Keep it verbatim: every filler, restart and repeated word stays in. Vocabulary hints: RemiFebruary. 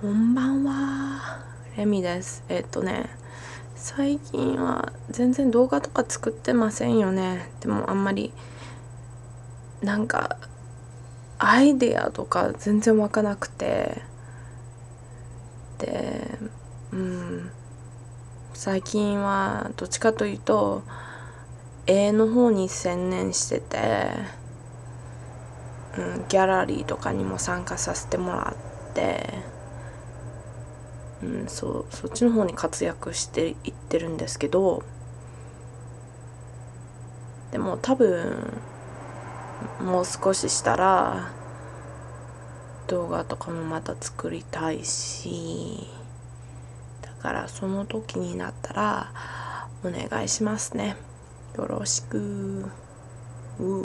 こんばんは、レミです。えっとね、最近は全然動画とか作ってませんよね。でもあんまりなんかアイデアとか全然湧かなくて、で、うん、最近はどっちかというと絵の方に専念してて、うん、ギャラリーとかにも参加させてもらって。うん、そ, そっちの方に活躍していってるんですけど、でも多分もう少ししたら動画とかもまた作りたいし、だからその時になったらお願いしますね。よろしく。う